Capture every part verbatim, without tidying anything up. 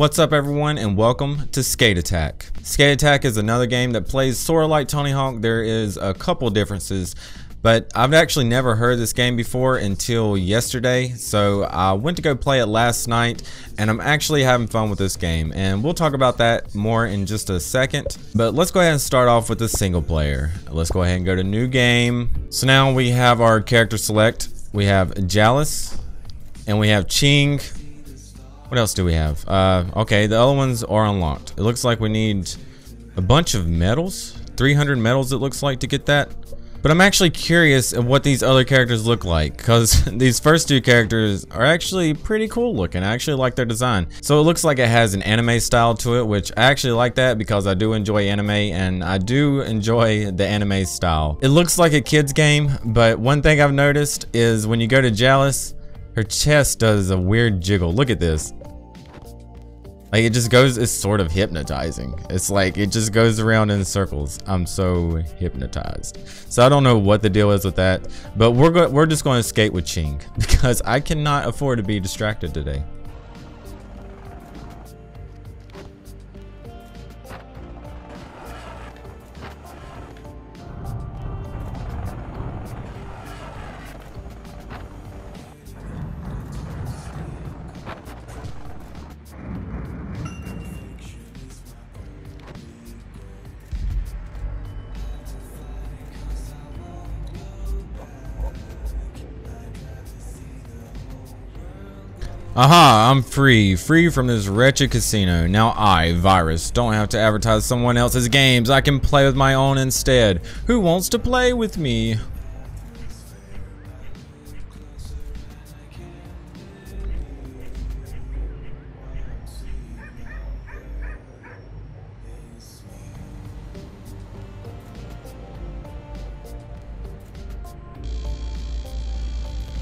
What's up everyone and welcome to Skate Attack. Skate Attack is another game that plays sort of like Tony Hawk. There is a couple differences, but I've actually never heard this game before until yesterday. So I went to go play it last night and I'm actually having fun with this game. And we'll talk about that more in just a second. But let's go ahead and start off with the single player. Let's go ahead and go to new game. So now we have our character select. We have Jalis and we have Ching. What else do we have? Uh, okay, the other ones are unlocked. It looks like we need a bunch of medals. three hundred medals it looks like to get that. But I'm actually curious of what these other characters look like, because these first two characters are actually pretty cool looking. I actually like their design. So it looks like it has an anime style to it, which I actually like that because I do enjoy anime and I do enjoy the anime style. It looks like a kid's game, but one thing I've noticed is when you go to Jalis, her chest does a weird jiggle. Look at this. Like it just goes, it's sort of hypnotizing. It's like it just goes around in circles. I'm so hypnotized. So I don't know what the deal is with that, but we're go we're just going to skate with Ching because I cannot afford to be distracted today. Aha, I'm free, free from this wretched casino. Now I, Virus, don't have to advertise someone else's games. I can play with my own instead. Who wants to play with me?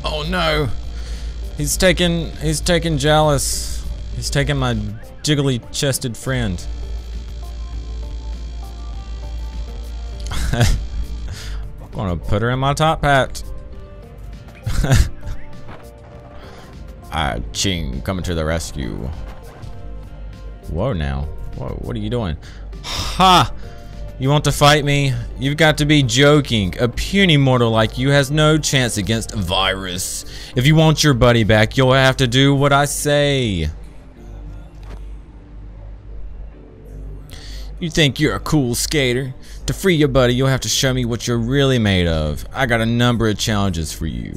Oh no. He's taking, he's taking Jalis. He's taking my jiggly chested friend. I'm gonna put her in my top hat. Ah, Ching coming to the rescue. Whoa now, whoa, what are you doing? Ha! You want to fight me? You've got to be joking. A puny mortal like you has no chance against Virus. If you want your buddy back, you'll have to do what I say. You think you're a cool skater? To free your buddy, you'll have to show me what you're really made of. I got a number of challenges for you.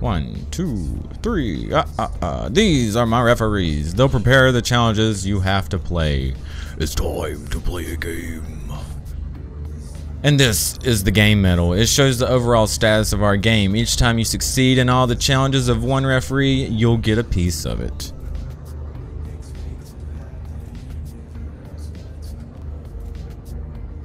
One, two, three, uh, uh, uh. These are my referees. They'll prepare the challenges you have to play. It's time to play a game. And this is the game medal. It shows the overall status of our game. Each time you succeed in all the challenges of one referee, you'll get a piece of it.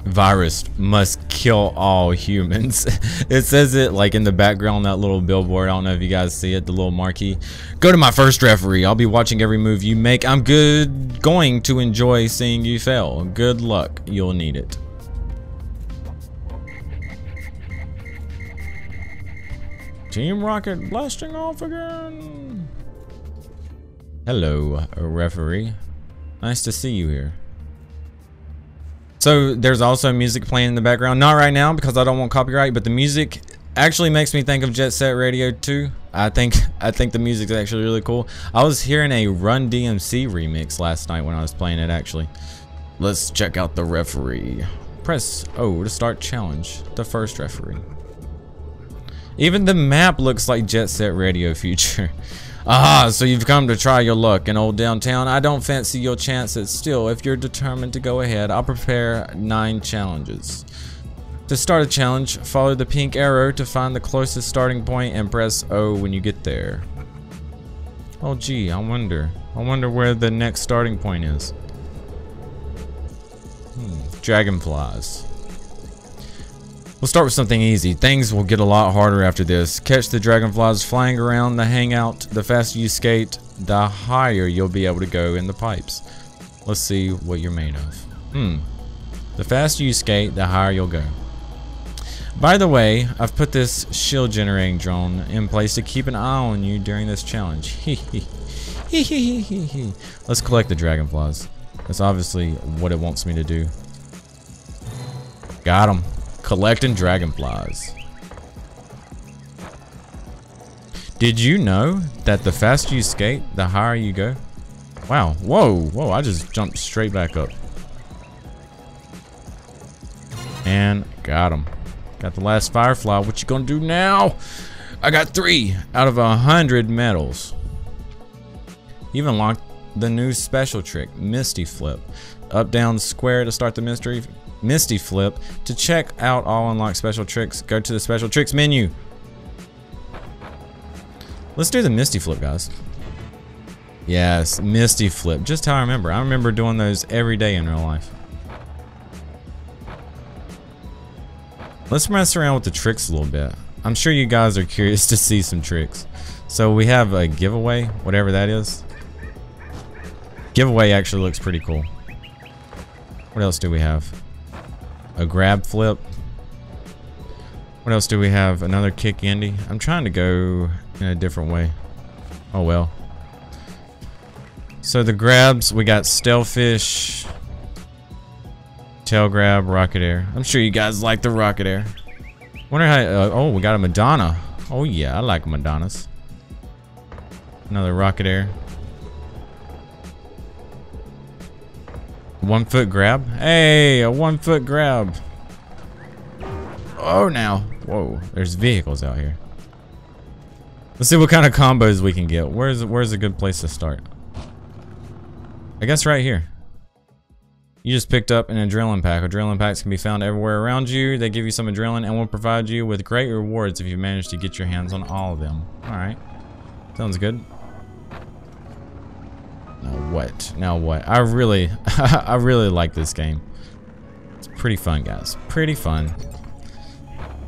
Virus must kill all humans. It says it like in the background, that little billboard. I don't know if you guys see it, the little marquee. Go to my first referee. I'll be watching every move you make. I'm good going to enjoy seeing you fail. Good luck. You'll need it. Team Rocket blasting off again. Hello, referee. Nice to see you here. So there's also music playing in the background. Not right now because I don't want copyright, but the music actually makes me think of Jet Set Radio two. I think I think the music's actually really cool. I was hearing a Run D M C remix last night when I was playing it actually. Let's check out the referee. Press O to start challenge, the first referee. Even the map looks like Jet Set Radio Future. Aha, so you've come to try your luck in old downtown. I don't fancy your chances. Still, if you're determined to go ahead, I'll prepare nine challenges. To start a challenge, follow the pink arrow to find the closest starting point and press O when you get there. Oh gee, I wonder. I wonder where the next starting point is. Hmm, dragonflies. We'll start with something easy. Things will get a lot harder after this. Catch the dragonflies flying around the hangout. The faster you skate, the higher you'll be able to go in the pipes. Let's see what you're made of. Hmm. The faster you skate, the higher you'll go. By the way, I've put this shield generating drone in place to keep an eye on you during this challenge. Hee hee. Hee hee hee hee. Let's collect the dragonflies. That's obviously what it wants me to do. Got him. Collecting dragonflies. Did you know that the faster you skate, the higher you go? Wow. Whoa. Whoa. I just jumped straight back up. And got him. Got the last firefly. What you gonna do now? I got three out of a hundred medals. Even unlocked the new special trick, Misty Flip. Up, down, square to start the mystery. Misty Flip. To check out all unlocked special tricks, go to the special tricks menu. Let's do the Misty Flip, guys. Yes, Misty Flip. Just how I remember. I remember doing those every day in real life. Let's mess around with the tricks a little bit. I'm sure you guys are curious to see some tricks. So we have a giveaway, whatever that is. Giveaway actually looks pretty cool. What else do we have? A grab flip. What else do we have? Another kick Indy. I'm trying to go in a different way. Oh well. So the grabs, we got Stealthfish, tail grab, rocket air. I'm sure you guys like the rocket air. Wonder how, uh, oh, we got a Madonna. Oh yeah, I like Madonnas. Another rocket air. One foot grab. Hey, a one foot grab. Oh now, whoa, there's vehicles out here. Let's see what kind of combos we can get. Where's, where's a good place to start? I guess right here. You just picked up an adrenaline pack. Adrenaline packs can be found everywhere around you. They give you some adrenaline and will provide you with great rewards if you manage to get your hands on all of them. Alright. Sounds good. Now what? Now what? I really, I really like this game. It's pretty fun, guys. Pretty fun.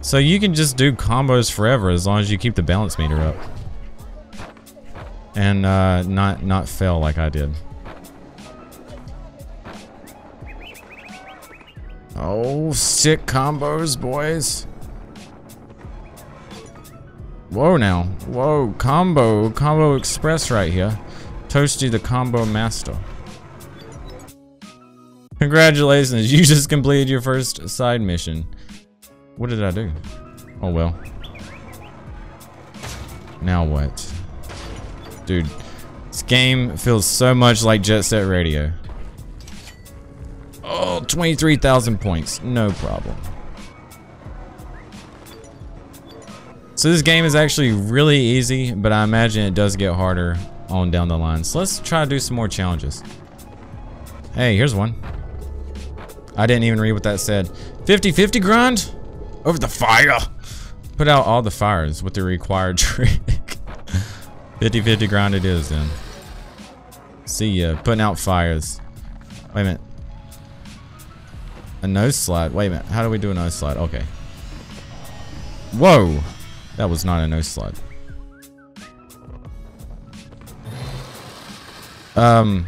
So you can just do combos forever as long as you keep the balance meter up. And uh, not, not fail like I did. Oh, sick combos, boys. Whoa now. Whoa, combo. Combo Express right here. Toast you the combo master. Congratulations, you just completed your first side mission. What did I do? Oh well. Now what? Dude, this game feels so much like Jet Set Radio. Oh, twenty-three thousand points, no problem. So this game is actually really easy, but I imagine it does get harder on down the line. So let's try to do some more challenges. Hey, here's one. I didn't even read what that said. fifty fifty grind over the fire. Put out all the fires with the required trick. fifty fifty grind it is then. See ya, putting out fires. Wait a minute. A nose slide. Wait a minute. How do we do a nose slide? Okay. Whoa. That was not a nose slide. Um,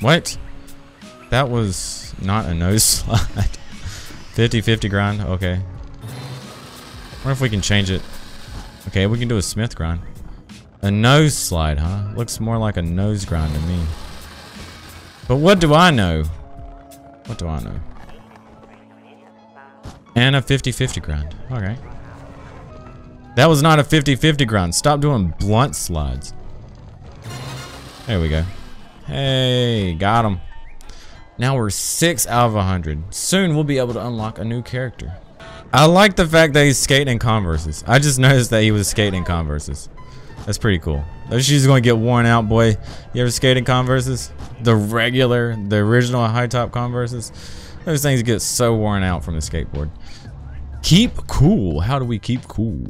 what? That was not a nose slide. fifty fifty grind. Okay. I wonder if we can change it. Okay, we can do a Smith grind. A nose slide, huh? Looks more like a nose grind to me. But what do I know? What do I know? And a fifty fifty grind. Okay. That was not a fifty fifty grind. Stop doing blunt slides. There we go. Hey, got him. Now we're six out of a hundred. Soon we'll be able to unlock a new character. I like the fact that he's skating in Converses. I just noticed that he was skating in Converses. That's pretty cool. Those shoes are going to get worn out, boy. You ever skate in Converses? The regular, the original high top Converses? Those things get so worn out from the skateboard. Keep cool. How do we keep cool?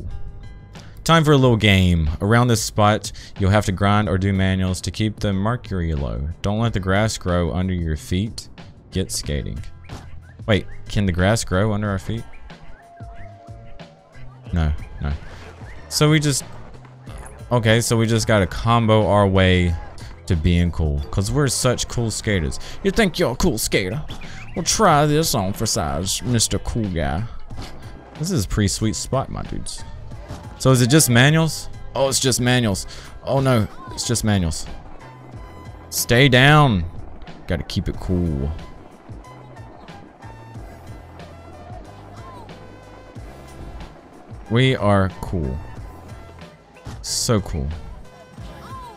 Time for a little game. Around this spot, you'll have to grind or do manuals to keep the mercury low. Don't let the grass grow under your feet. Get skating. Wait, can the grass grow under our feet? No, no. So we just... Okay, so we just got to combo our way to being cool. Because we're such cool skaters. You think you're a cool skater? We'll try this on for size, Mister Cool Guy. This is a pretty sweet spot, my dudes. So is it just manuals? Oh, it's just manuals. Oh no, it's just manuals. Stay down. Gotta keep it cool. We are cool. So cool.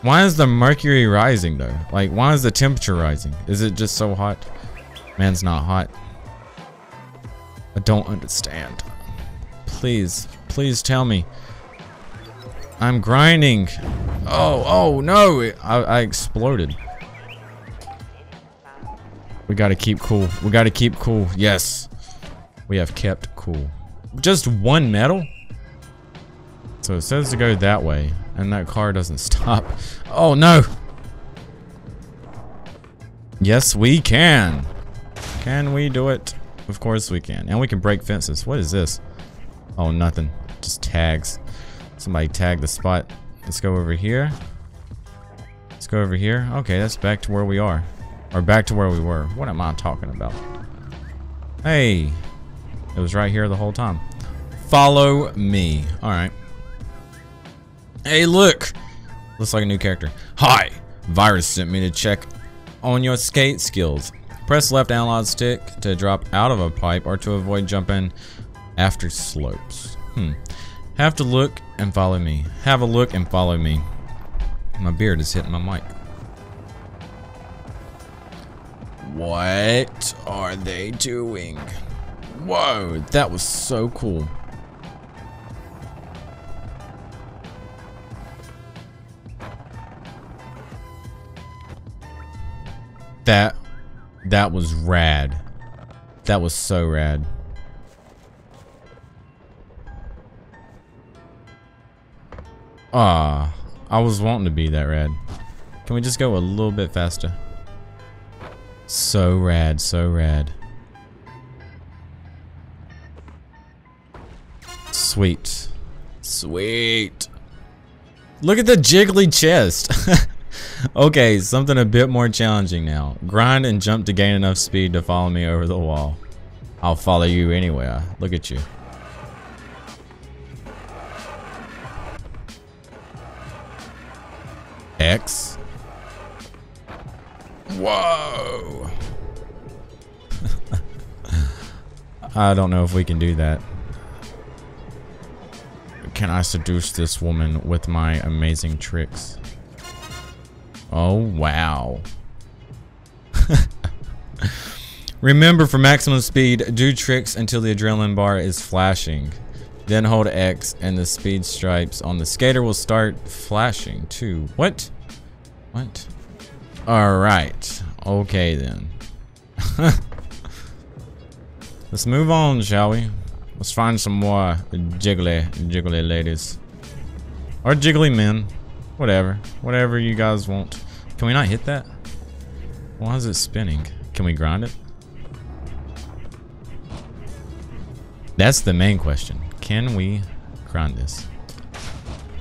Why is the mercury rising though? Like, why is the temperature rising? Is it just so hot? Man's not hot. I don't understand. Please, please tell me. I'm grinding. Oh, oh no, I, I exploded. We gotta keep cool. We gotta keep cool. Yes. We have kept cool. Just one medal? So it says to go that way, and that car doesn't stop. Oh no! Yes, we can! Can we do it? Of course we can. And we can break fences. What is this? Oh, nothing. Just tags. Somebody tagged the spot. Let's go over here. Let's go over here. Okay, that's back to where we are. Or back to where we were. What am I talking about? Hey! It was right here the whole time. Follow me. Alright. Hey, look! Looks like a new character. Hi! Virus sent me to check on your skate skills. Press left analog stick to drop out of a pipe or to avoid jumping after slopes. Hmm. Have to look and follow me. Have a look and follow me. My beard is hitting my mic. What are they doing? Whoa, that was so cool. That, that was rad. That was so rad. Ah, I was wanting to be that rad. Can we just go a little bit faster? So rad, so rad. Sweet. Sweet. Look at the jiggly chest. Okay, something a bit more challenging now. Grind and jump to gain enough speed to follow me over the wall. I'll follow you anywhere. Look at you. X. Whoa. I don't know if we can do that. Can I seduce this woman with my amazing tricks? Oh, wow. Remember, for maximum speed, do tricks until the adrenaline bar is flashing. Then hold X and the speed stripes on the skater will start flashing too. What? What? All right. Okay then. Let's move on, shall we? Let's find some more jiggly, jiggly ladies. Or jiggly men. Whatever. Whatever you guys want. Can we not hit that? Why is it spinning? Can we grind it? That's the main question. Can we grind this?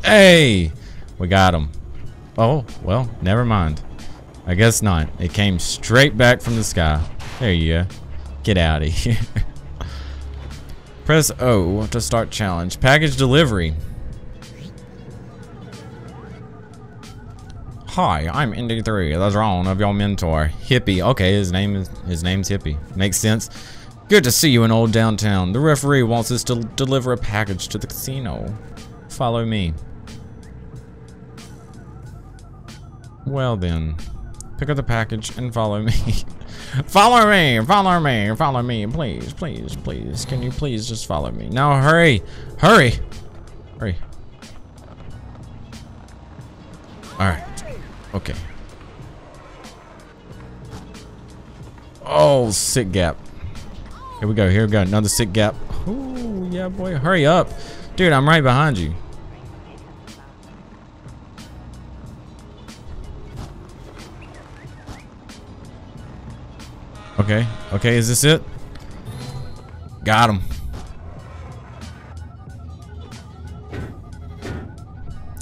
Hey! We got him. Oh, well, never mind. I guess not. It came straight back from the sky. There you go. Get out of here. Press O to start challenge. Package delivery. Hi, I'm Indy three, the drone of your mentor, Hippie. Okay, his name is his name's Hippie. Makes sense. Good to see you in old downtown. The referee wants us to deliver a package to the casino. Follow me. Well then, pick up the package and follow me. Follow me, follow me, follow me, please, please, please. Can you please just follow me? Now hurry, hurry, hurry. All right, okay. Oh, sick gap. Here we go, here we go, another sick gap. Ooh, yeah boy, hurry up. Dude, I'm right behind you. Okay, okay, is this it? Got him.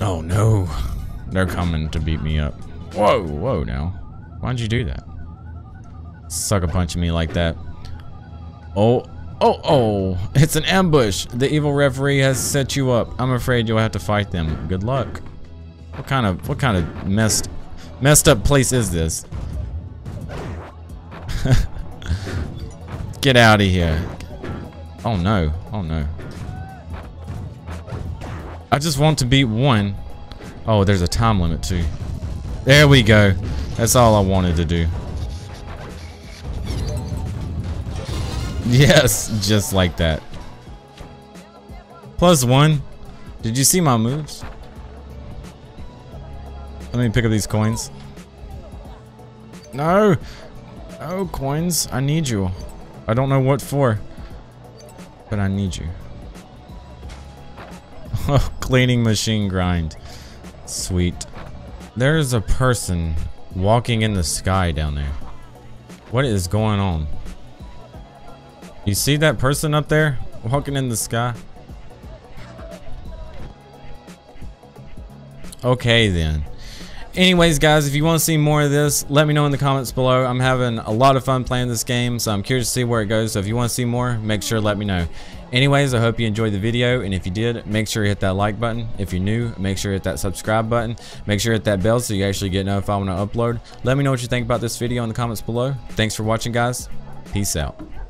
Oh no. They're coming to beat me up. Whoa, whoa now. Why'd you do that? sucker punching me like that. Oh, oh, oh, it's an ambush. The evil referee has set you up. I'm afraid you'll have to fight them. Good luck. What kind of, what kind of messed, messed up place is this? Get out of here. Oh no, oh no. I just want to beat one. Oh, there's a time limit too. There we go. That's all I wanted to do. Yes, just like that. Plus one. Did you see my moves? Let me pick up these coins. No! Oh, coins. I need you. I don't know what for, but I need you. Oh, cleaning machine grind. Sweet. There's a person walking in the sky down there. What is going on? You see that person up there walking in the sky? Okay then. Anyways guys, if you want to see more of this, let me know in the comments below. I'm having a lot of fun playing this game, so I'm curious to see where it goes. So if you want to see more, make sure to let me know. Anyways, I hope you enjoyed the video, and if you did, make sure you hit that like button. If you're new, make sure you hit that subscribe button. Make sure you hit that bell so you actually get notified when I upload. Let me know what you think about this video in the comments below. Thanks for watching guys. Peace out.